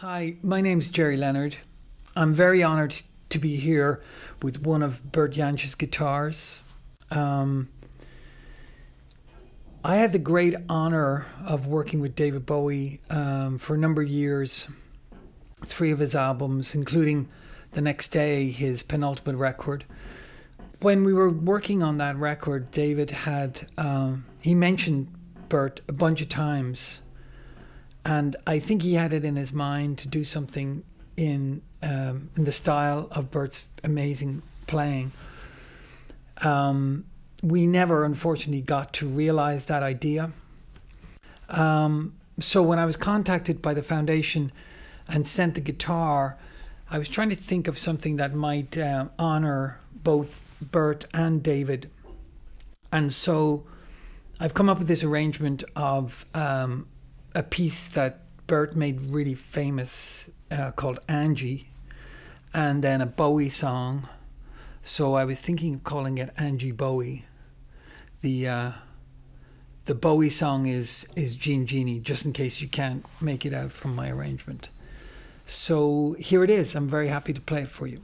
Hi, my name's Gerry Leonard. I'm very honoured to be here with one of Bert Jansch's guitars. I had the great honour of working with David Bowie for a number of years, three of his albums, including The Next Day, his penultimate record. When we were working on that record, David had, he mentioned Bert a bunch of times. And I think he had it in his mind to do something in the style of Bert's amazing playing. We never, unfortunately, got to realize that idea. So when I was contacted by the foundation and sent the guitar, I was trying to think of something that might honor both Bert and David. And so I've come up with this arrangement of a piece that Bert made really famous called Angie, and then a Bowie song. So I was thinking of calling it Angie Bowie. The Bowie song is Jean Genie, just in case you can't make it out from my arrangement. So here it is. I'm very happy to play it for you.